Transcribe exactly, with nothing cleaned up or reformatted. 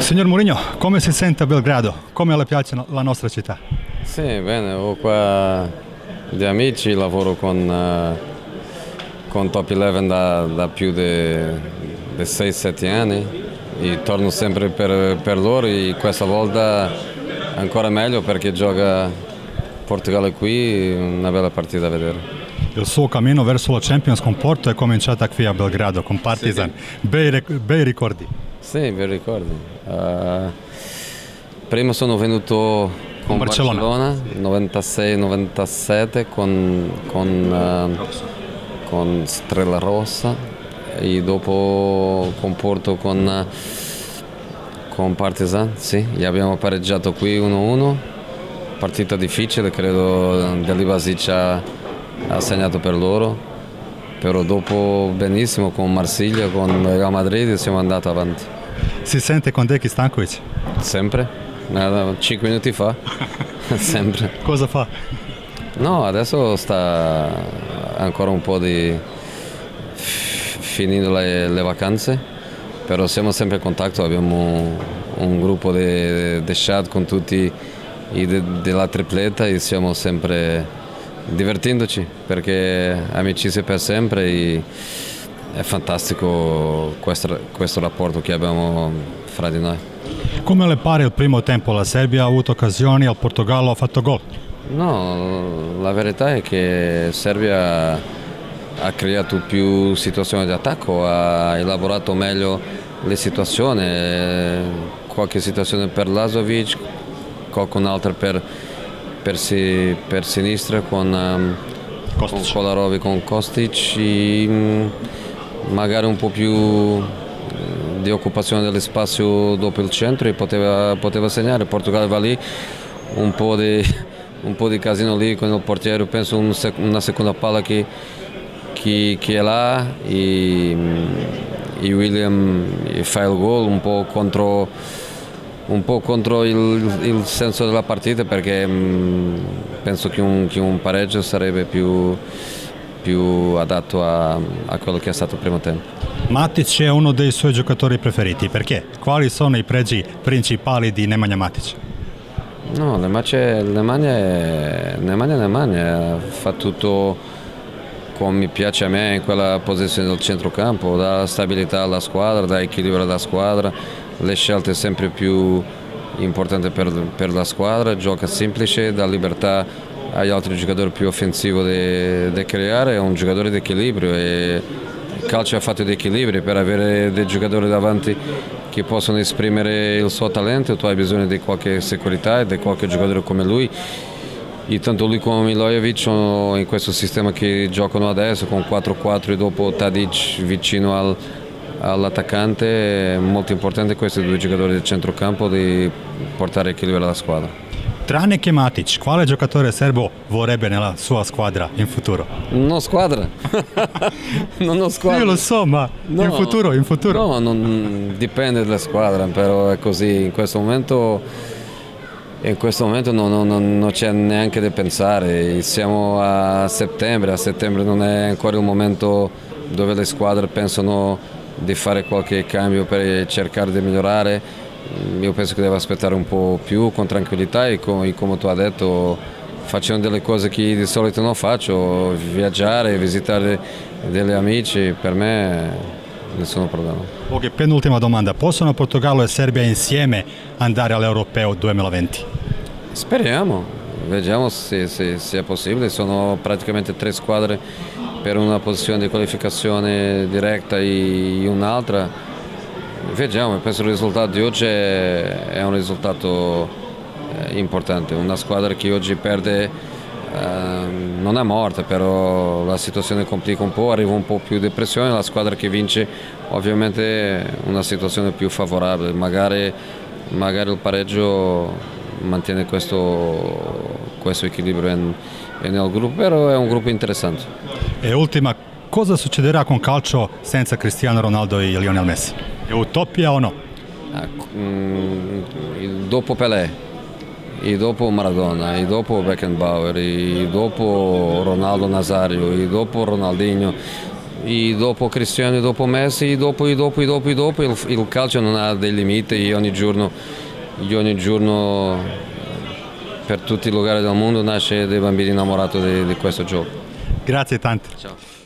Signor Mourinho, come si sente a Belgrado? Come le piace la nostra città? Sì, bene, ho qua gli amici, lavoro con, uh, con Top Eleven da, da più di sei sette anni e torno sempre per, per loro, e questa volta ancora meglio perché gioca Portogallo qui, una bella partita da vedere. Il suo cammino verso la Champions con Porto è cominciato qui a Belgrado, con Partizan. Sì. Bei, ric bei ricordi. Sì, bei ricordi. Uh, prima sono venuto con Barcellona, novantasei novantasette, con, con, uh, con Strella Rossa, e dopo con Porto con, uh, con Partizan, sì, e abbiamo pareggiato qui uno a uno. Partita difficile, credo Delibašić ha ha segnato per loro, però dopo benissimo con Marsiglia, con Real Madrid siamo andati avanti. Si sente con Deki Stankovic? Sempre, cinque minuti fa, sempre. Cosa fa? No, adesso sta ancora un po' di finendo le, le vacanze, però siamo sempre in contatto, abbiamo un gruppo di chat con tutti i de, della tripletta e siamo sempre divertendoci, perché amicizia per sempre, e è fantastico questo, questo rapporto che abbiamo fra di noi. Come le pare il primo tempo? La Serbia ha avuto occasioni, il Portogallo ha fatto gol? No, la verità è che la Serbia ha creato più situazioni di attacco, ha elaborato meglio le situazioni, qualche situazione per Lasovic, qualcun'altra per Per, si, per sinistra con, um, con Polarovi, con Kostic, e, um, magari un po' più uh, di occupazione dell'spazio dopo il centro, e poteva, poteva segnare. Portogallo va lì, un po' di, un po' di casino lì con il portiere, penso un sec una seconda palla che, che, che è là, e, e William e fa il gol un po' contro... un po' contro il, il senso della partita, perché mh, penso che un, che un pareggio sarebbe più, più adatto a, a quello che è stato il primo tempo. Matić è uno dei suoi giocatori preferiti, perché? Quali sono i pregi principali di Nemanja Matić? No, Nemanja Nemanja fa tutto come piace a me in quella posizione del centrocampo, dà stabilità alla squadra, dà equilibrio alla squadra, le scelte sempre più importanti per, per la squadra, gioca semplice, dà libertà agli altri giocatori più offensivi da creare, è un giocatore di equilibrio, e il calcio è fatto di equilibrio, per avere dei giocatori davanti che possono esprimere il suo talento tu hai bisogno di qualche sicurezza e di qualche giocatore come lui, e tanto lui come Milojevic in questo sistema che giocano adesso con quattro quattro, e dopo Tadic vicino al all'attaccante, è molto importante questi due giocatori del centrocampo di portare equilibrio alla squadra. Tranne che Matić, quale giocatore serbo vorrebbe nella sua squadra in futuro? Non ho squadra. Non ho squadra. Io lo so, ma no, in futuro, in futuro. No, non dipende dalla squadra, però è così. In questo momento, in questo momento non, non, non c'è neanche da pensare. Siamo a settembre, a settembre non è ancora il momento dove le squadre pensano di fare qualche cambio per cercare di migliorare. Io penso che deve aspettare un po' più con tranquillità, e come, come tu hai detto, facendo delle cose che di solito non faccio, viaggiare, visitare degli amici, per me nessun problema. Ok, penultima domanda, possono Portogallo e Serbia insieme andare all'Europeo duemilaventi? Speriamo, vediamo se, se, se è possibile, sono praticamente tre squadre per una posizione di qualificazione diretta e un'altra. Vediamo, penso il risultato di oggi è un risultato importante, una squadra che oggi perde eh, non è morta, però la situazione complica un po', arriva un po' più di pressione, la squadra che vince ovviamente una situazione più favorabile, magari, magari il pareggio mantiene questo, questo equilibrio in, nel gruppo, però è un gruppo interessante. E ultima, cosa succederà con calcio senza Cristiano Ronaldo e Lionel Messi? È utopia o no? Ah, mh, dopo Pelé, e dopo Maradona, e dopo Beckenbauer, e dopo Ronaldo Nazario, e dopo Ronaldinho, e dopo Cristiano e dopo Messi e dopo e dopo e dopo e dopo il, il calcio non ha dei limiti e ogni giorno, ogni giorno per tutti i luoghi del mondo nasce dei bambini innamorati di, di questo gioco. Grazie tante. Ciao.